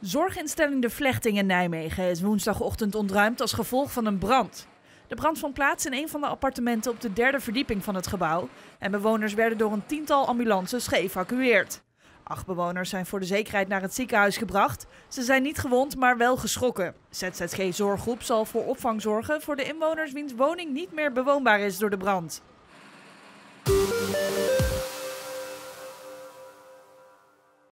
Zorginstelling De Vlechting in Nijmegen is woensdagochtend ontruimd als gevolg van een brand. De brand vond plaats in een van de appartementen op de derde verdieping van het gebouw en bewoners werden door een tiental ambulances geëvacueerd. 8 bewoners zijn voor de zekerheid naar het ziekenhuis gebracht. Ze zijn niet gewond, maar wel geschrokken. ZZG Zorggroep zal voor opvang zorgen voor de inwoners wiens woning niet meer bewoonbaar is door de brand.